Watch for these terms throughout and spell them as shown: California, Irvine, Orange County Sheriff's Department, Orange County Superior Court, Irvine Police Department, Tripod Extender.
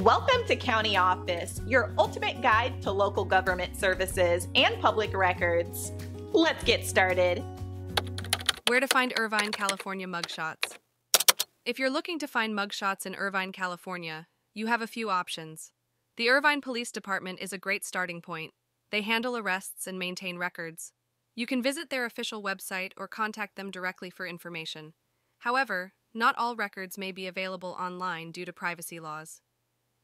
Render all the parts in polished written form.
Welcome to County Office, your ultimate guide to local government services and public records. Let's get started. Where to find Irvine, California mugshots. If you're looking to find mugshots in Irvine, California, you have a few options. The Irvine Police Department is a great starting point. They handle arrests and maintain records. You can visit their official website or contact them directly for information. However, not all records may be available online due to privacy laws.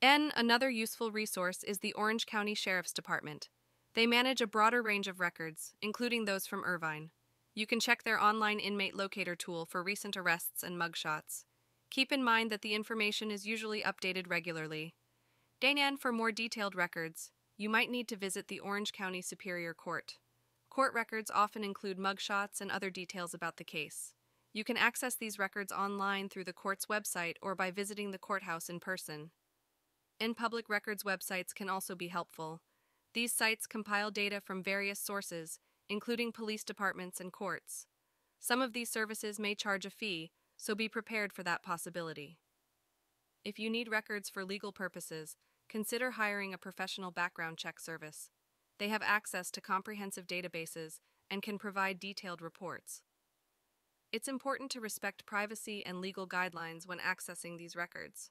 Another useful resource is the Orange County Sheriff's Department. They manage a broader range of records, including those from Irvine. You can check their online inmate locator tool for recent arrests and mugshots. Keep in mind that the information is usually updated regularly. For more detailed records, you might need to visit the Orange County Superior Court. Court records often include mugshots and other details about the case. You can access these records online through the court's website or by visiting the courthouse in person. Public records websites can also be helpful. These sites compile data from various sources, including police departments and courts. Some of these services may charge a fee, so be prepared for that possibility. If you need records for legal purposes, consider hiring a professional background check service. They have access to comprehensive databases and can provide detailed reports. It's important to respect privacy and legal guidelines when accessing these records.